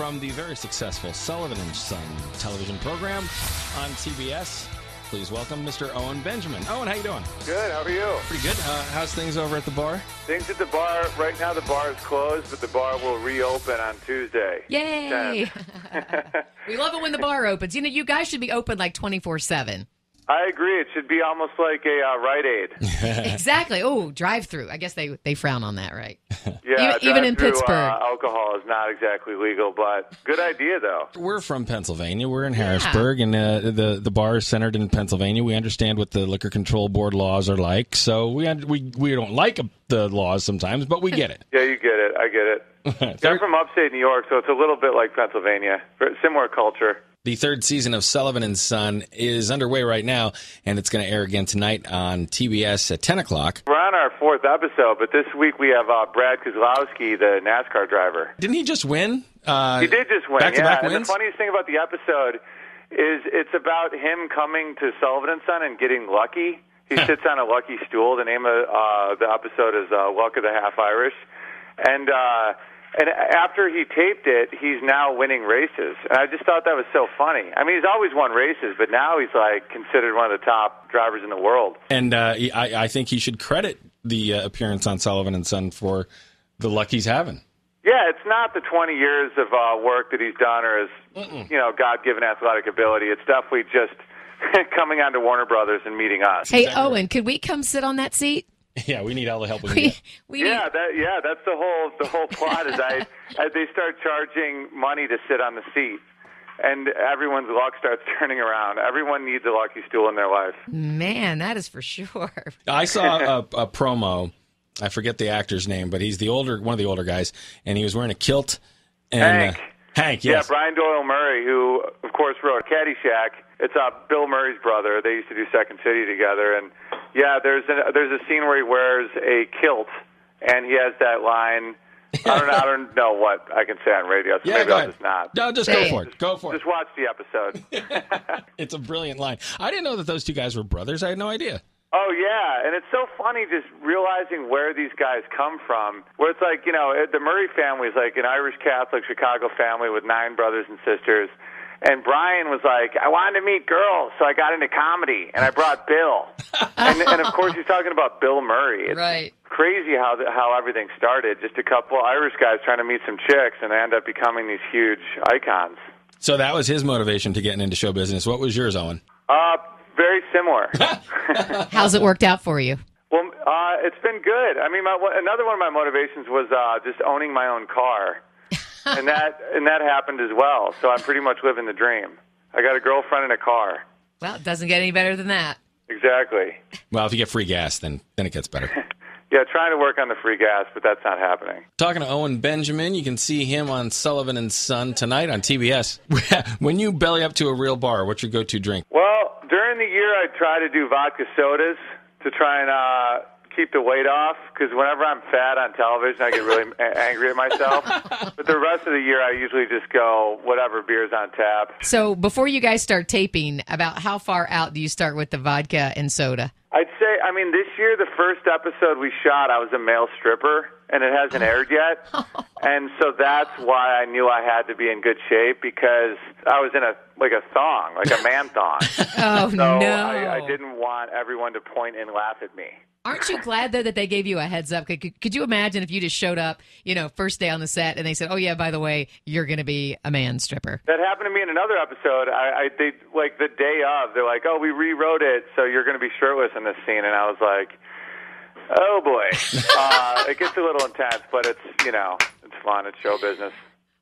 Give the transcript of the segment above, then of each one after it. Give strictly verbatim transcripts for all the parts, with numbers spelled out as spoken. from the very successful Sullivan and Son television program on T B S. Please welcome Mister Owen Benjamin. Owen, how you doing? Good. How are you? Pretty good. Uh, how's things over at the bar? Things at the bar right now. The bar is closed, but the bar will reopen on Tuesday. Yay! We love it when the bar opens. You know, you guys should be open like twenty-four seven. I agree. It should be almost like a uh, Rite Aid. Exactly. Oh, drive-through. I guess they they frown on that, right? Yeah, even, even in Pittsburgh, uh, alcohol is not exactly legal. But good idea, though. We're from Pennsylvania. We're in Harrisburg, yeah. and uh, the the bar is centered in Pennsylvania. We understand what the liquor control board laws are like. So we we we don't like the laws sometimes, but we get it. Yeah, you get it. I get it. Yeah, I'm from upstate New York, so it's a little bit like Pennsylvania. Similar culture. The third season of Sullivan and Son is underway right now, and it's going to air again tonight on T B S at ten o'clock. We're on our fourth episode, but this week we have uh, Brad Keselowski, the NASCAR driver. Didn't he just win? Uh, he did just win, back-to-back yeah. Wins? And the funniest thing about the episode is it's about him coming to Sullivan and Son and getting lucky. He sits on a lucky stool. The name of uh, the episode is uh, Luck of the Half-Irish. And... Uh, And after he taped it, he's now winning races. And I just thought that was so funny. I mean, he's always won races, but now he's, like, considered one of the top drivers in the world. And uh, I, I think he should credit the uh, appearance on Sullivan and Son for the luck he's having. Yeah, it's not the twenty years of uh, work that he's done or his, Mm-mm. you know, God-given athletic ability. It's definitely just coming on to Warner Brothers and meeting us. Hey, exactly. Owen, could we come sit on that seat? Yeah, we need all the help we can get. We, we yeah, need... that, yeah, that's the whole the whole plot is I, I they start charging money to sit on the seat, and everyone's luck starts turning around. Everyone needs a lucky stool in their life. Man, that is for sure. I saw a, a promo. I forget the actor's name, but he's the older one of the older guys, and he was wearing a kilt. And, Hank. Uh, Hank, yes. Yeah, Brian Doyle Murray, who, of course, wrote Caddyshack. It's uh, Bill Murray's brother. They used to do Second City together, and... Yeah, there's a, there's a scene where he wears a kilt, and he has that line. I don't, I don't know what I can say on radio, so yeah, maybe I'll just not. No, just go for it. Go for it. Just watch the episode. It's a brilliant line. I didn't know that those two guys were brothers. I had no idea. Oh, yeah, and it's so funny just realizing where these guys come from, where it's like, you know, the Murray family is like an Irish Catholic Chicago family with nine brothers and sisters. And Brian was like, I wanted to meet girls, so I got into comedy, and I brought Bill. and, and, of course, he's talking about Bill Murray. It's right. crazy how the, how everything started. Just a couple Irish guys trying to meet some chicks, and they end up becoming these huge icons. So that was his motivation to getting into show business. What was yours, Owen? Uh, very similar. How's it worked out for you? Well, uh, it's been good. I mean, my, another one of my motivations was uh, just owning my own car. and that and that happened as well. So I'm pretty much living the dream. I got a girlfriend and a car. Well, it doesn't get any better than that. Exactly. Well, if you get free gas, then, then it gets better. Yeah, trying to work on the free gas, but that's not happening. Talking to Owen Benjamin, you can see him on Sullivan and Son tonight on T B S. When you belly up to a real bar, what's your go-to drink? Well, during the year, I try to do vodka sodas to try and... Uh, keep the weight off, because whenever I'm fat on television, I get really angry at myself. But the rest of the year, I usually just go whatever beer's on tap. So before you guys start taping, about how far out do you start with the vodka and soda? I'd say, I mean, this year, the first episode we shot, I was a male stripper, and it hasn't aired yet. And so that's why I knew I had to be in good shape, because I was in a like a thong, like a man thong. Oh, so no. I, I didn't want everyone to point and laugh at me. Aren't you glad, though, that they gave you a heads up? Could, could you imagine if you just showed up, you know, first day on the set, and they said, oh, yeah, by the way, you're going to be a man stripper? That happened to me in another episode. I, I they, like, the day of, they're like, oh, we rewrote it, so you're going to be shirtless in this scene. And I was like, oh, boy. uh, it gets a little intense, but it's, you know, it's fun. It's show business.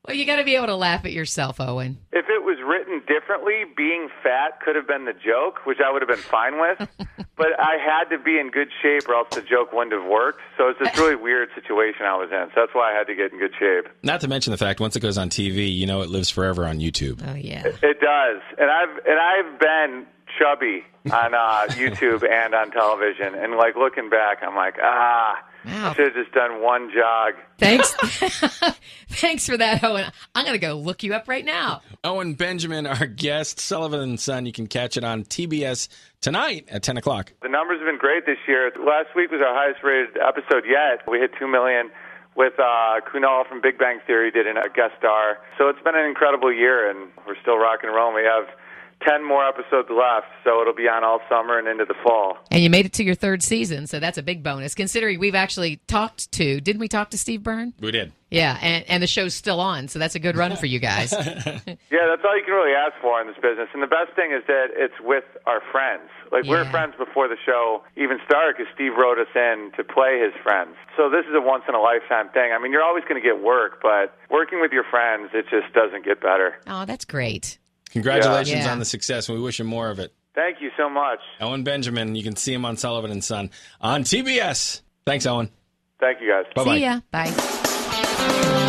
Well, you got to be able to laugh at yourself, Owen. If it was written differently, being fat could have been the joke, which I would have been fine with. But I had to be in good shape or else the joke wouldn't have worked. So it's this really weird situation I was in. So that's why I had to get in good shape. Not to mention the fact, once it goes on T V, you know it lives forever on YouTube. Oh, yeah. It, it does. And I've and I've been chubby on uh, YouTube and on television. And, like, looking back, I'm like, ah... Wow. I should have just done one jog. Thanks. Thanks for that, Owen. I'm going to go look you up right now. Owen Benjamin, our guest, Sullivan and Son. You can catch it on T B S tonight at ten o'clock. The numbers have been great this year. Last week was our highest rated episode yet. We hit two million. with uh, Kunal from Big Bang Theory did a guest star. So it's been an incredible year, and we're still rocking and rolling. We have ten more episodes left, so it'll be on all summer and into the fall. And you made it to your third season, so that's a big bonus, considering we've actually talked to, didn't we talk to Steve Byrne? We did. Yeah, and, and the show's still on, so that's a good run for you guys. Yeah, that's all you can really ask for in this business. And the best thing is that it's with our friends. Like, yeah. We were friends before the show even started because Steve wrote us in to play his friends. So this is a once-in-a-lifetime thing. I mean, you're always going to get work, but working with your friends, it just doesn't get better. Oh, that's great. Congratulations yeah. on the success, and we wish him more of it. Thank you so much. Owen Benjamin, you can see him on Sullivan and Son on T B S. Thanks, Owen. Thank you, guys. Bye-bye. See ya. Bye.